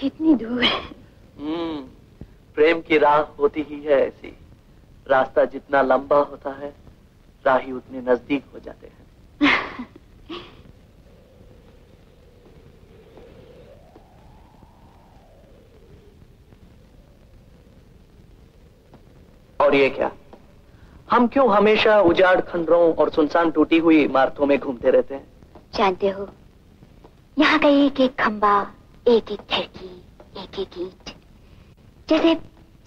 कितनी दूर। प्रेम की राह होती ही है ऐसी, रास्ता जितना लंबा होता है राही उतने नजदीक हो जाते हैं। और ये क्या, हम क्यों हमेशा उजाड़ खंडरों और सुनसान टूटी हुई इमारतों में घूमते रहते हैं? जानते हो, यहाँ का एक एक खंबा, एक एक खिड़की, एक एक ईंट जैसे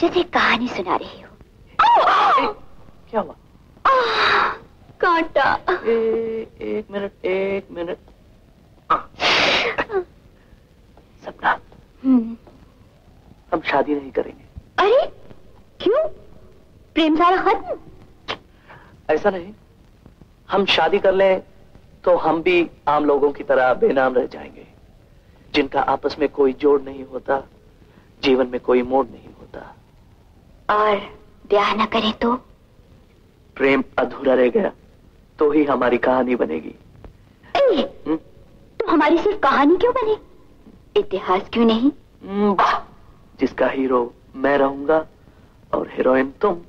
जैसे कहानी सुना रही हो। क्या हुआ? कांटा। एक मिनट। सपना, हम शादी नहीं करेंगे। अरे क्यों, प्रेम सारा खत्म? ऐसा नहीं, हम शादी कर लें तो हम भी आम लोगों की तरह बेनाम रह जाएंगे, जिनका आपस में कोई जोड़ नहीं होता, जीवन में कोई मोड़ नहीं होता। और ब्याह न करें तो? प्रेम अधूरा रह गया तो ही हमारी कहानी बनेगी। तो हमारी सिर्फ कहानी क्यों बने, इतिहास क्यों नहीं? जिसका हीरो मैं रहूंगा और हीरोइन तुम।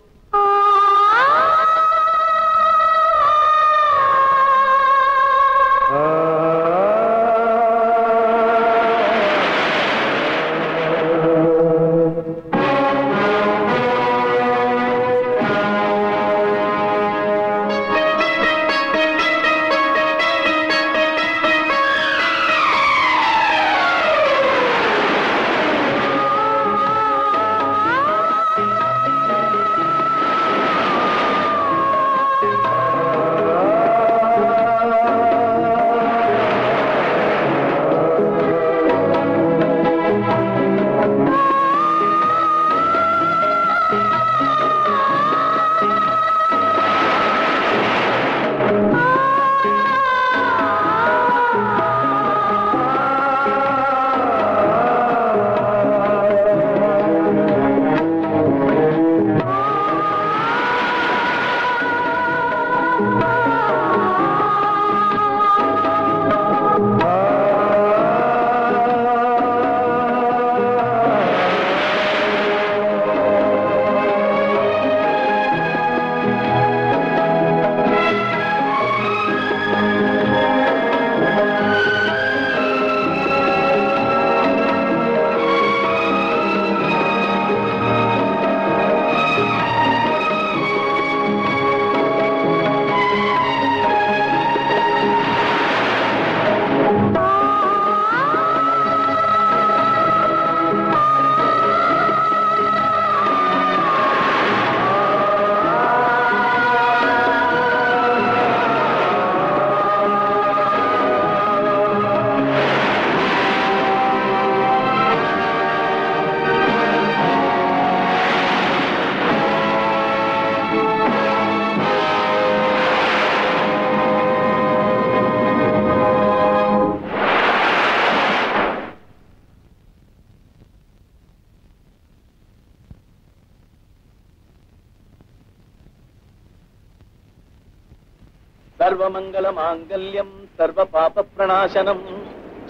मंगल मांगल्यम सर्व पाप प्रणाशनम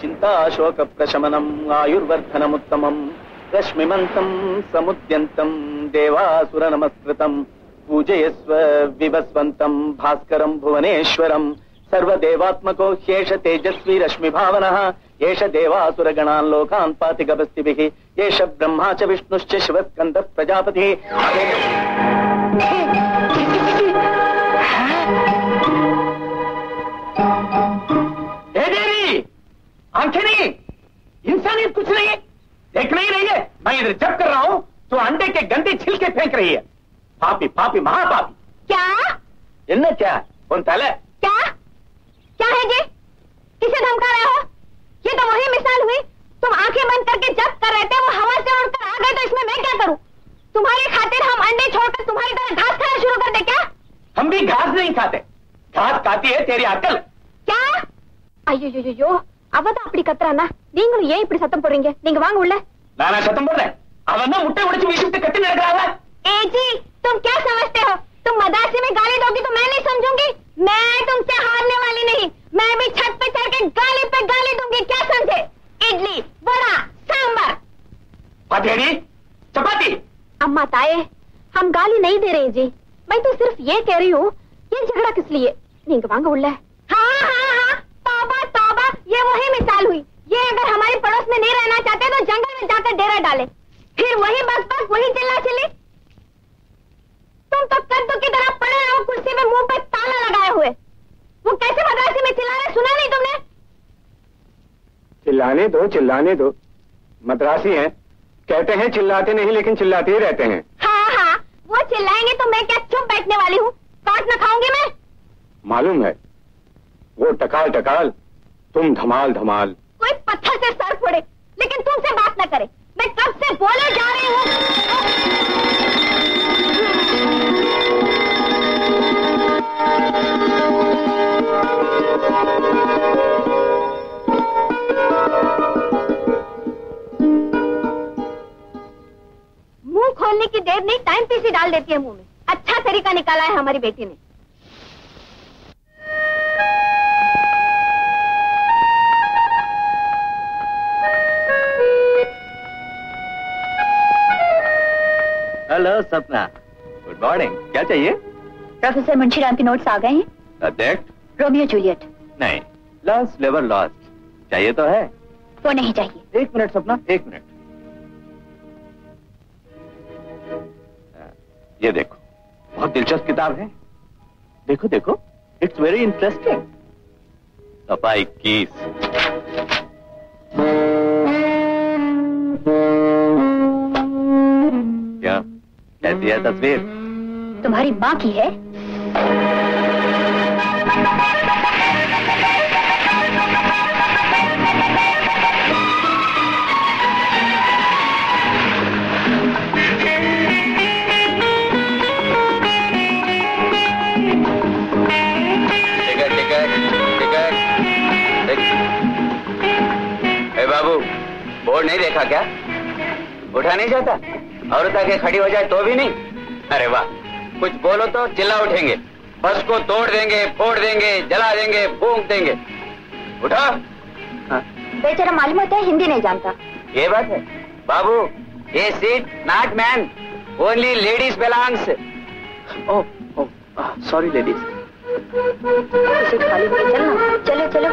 चिंता शोक प्रशमनम आयुर्वर्धनम उत्तमम रश्मिमंतम समुद्यंतम देवासुर नमस्कृतम पूजयस्व विवस्वंतम भास्करम भुवनेश्वरम सर्वदेवात्मको ह्येष तेजस्वी रश्मि भावनः येष देवासुर गणान् लोकान् पाति गभस्तिभिः येष ब्रह्मा च विष्णुश्च शिवस्कन्दः प्रजापतिः। आंखें इंसानियत कुछ नहीं है, देख नहीं रही है मैं इधर जब कर रहा हूँ तो अंडे के गंदे छिलके फेंक रही है। पापी पापी महापापी। क्या इनने क्या कौन ताले? क्या क्या है जी, किसे धमका रहे हो? ये तो वही मिसाल हुई, तुम आंखें बंद करके जब कर रहे थे, वो हवा से उड़कर आ गए तो इसमें मैं क्या करूँ? तुम्हारी खातिर हम अंडे छोड़कर तुम्हारी तरह घास खाना शुरू कर दे क्या? हम भी घास नहीं खाते, घास खाती है तेरी अक्ल। क्या अयो அவதா அப்படி கத்துறானா, நீங்களும் ஏன் இப்படி சத்தம் போடுறீங்க? நீங்க வாங்க உள்ள। நானா சத்தம் போடுறேன்? அவனா முட்டை உடைச்சு வீசிட்டு கத்தி நடக்கறானே। ए जी तुम क्या समझते हो? तुम मदासी में गाली दोगी तो मैं नहीं समझूंगी? मैं तुमसे हारने वाली नहीं, मैं भी छत पे चढ़ के गाली पे गाली दूंगी। क्या समझे? इडली बड़ा सांभर अधेड़ी चपाती। अम्मा ताए, हम गाली नहीं दे रहे जी, मैं तो सिर्फ ये कह रही हूँ ये झगड़ा किस लिए नींग मांग उल्ला है। हाँ हाँ हाँ, तौबा तौबा, ये वही मिसाल हुई। ये अगर हमारे पड़ोस में नहीं रहना चाहते तो जंगल में जाकर डेरा डाले, फिर वही बस बस वही चिल्ला चिल्ली। तुम तो कद्दू की तरह पड़े रहो कुर्सी में मुंह पे ताला लगाए हुए। वो कैसे मदरसे में चिल्ला रहे सुना नहीं तुमने? चिल्लाने दो चिल्लाने दो, मद्रासी हैं, कहते हैं चिल्लाते नहीं लेकिन चिल्लाते ही रहते हैं। हाँ हाँ, वो चिल्लाएंगे तो मैं क्या चुप बैठने वाली हूँ? काट न खाऊंगी मैं। मालूम है वो टकाल टकाल, तुम धमाल धमाल। कोई पत्थर से सर फोड़े लेकिन तुमसे बात न करे, मैं कब से बोले जा रही हूँ। मुंह खोलने की देर नहीं, टाइम पीसी डाल देती है मुंह में। अच्छा तरीका निकाला है हमारी बेटी ने। हेलो सपना, गुड मॉर्निंग। क्या चाहिए? प्रोफेसर मुंशीराम के नोट्स आ गए हैं। Subject Romeo Juliet. नहीं, लॉस्ट लेवर लॉस्ट चाहिए तो है। वो नहीं चाहिए। एक मिनट सपना, एक मिनट। ये देखो, बहुत दिलचस्प किताब है। देखो देखो, इट्स वेरी इंटरेस्टिंग। सफाई कीस, क्या कैसी है तस्वीर? तुम्हारी माँ की है। बाबू, बोर्ड नहीं देखा क्या? उठा नहीं जाता? औरत आके खड़ी हो जाए तो भी नहीं? अरे वाह, कुछ बोलो तो चिल्ला उठेंगे, बस को तोड़ देंगे, फोड़ देंगे, जला देंगे, भूख देंगे। उठा। बेचारा मालूम होता है हिंदी नहीं जानता। ये बात है बाबू, ये seat not man, only ladies belongs. Oh sorry ladies. Seat खाली हो गई, चलना। चलो चलो।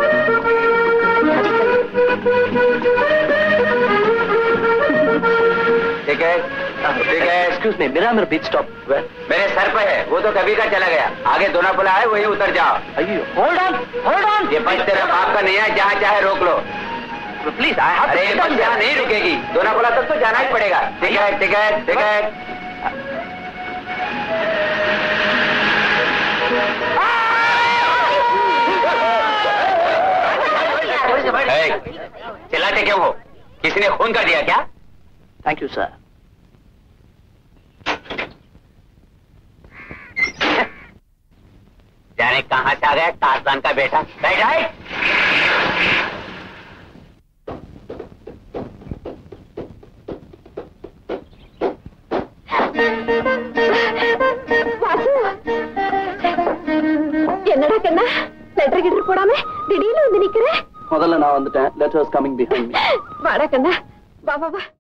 ठीक है, एक्सक्यूज मी, मेरा मेरा बीच स्टॉप मेरे सर पे है, वो तो कभी का चला गया। आगे दोना पुला है, वही उतर जाओ। होल्ड ऑन होल्ड ऑन, ये बस तेरा बाप का नहीं है, जहाँ चाहे रोक लो। Please I have to get on. यहाँ नहीं रुकेगी, दोना पुला तक तो जाना ही पड़ेगा। ठीक है ठीक है ठीक है। चिल्लाते क्यों हो? किसी ने खून कर दिया क्या? Thank you sir. जाने कहां से आ गया तारजान का बेटा। बैठ जाए। करना लेटर गिटर पोड़ा में दिडील निकले। Mother, now on the time, letters coming behind me. Vada kanna, va va va.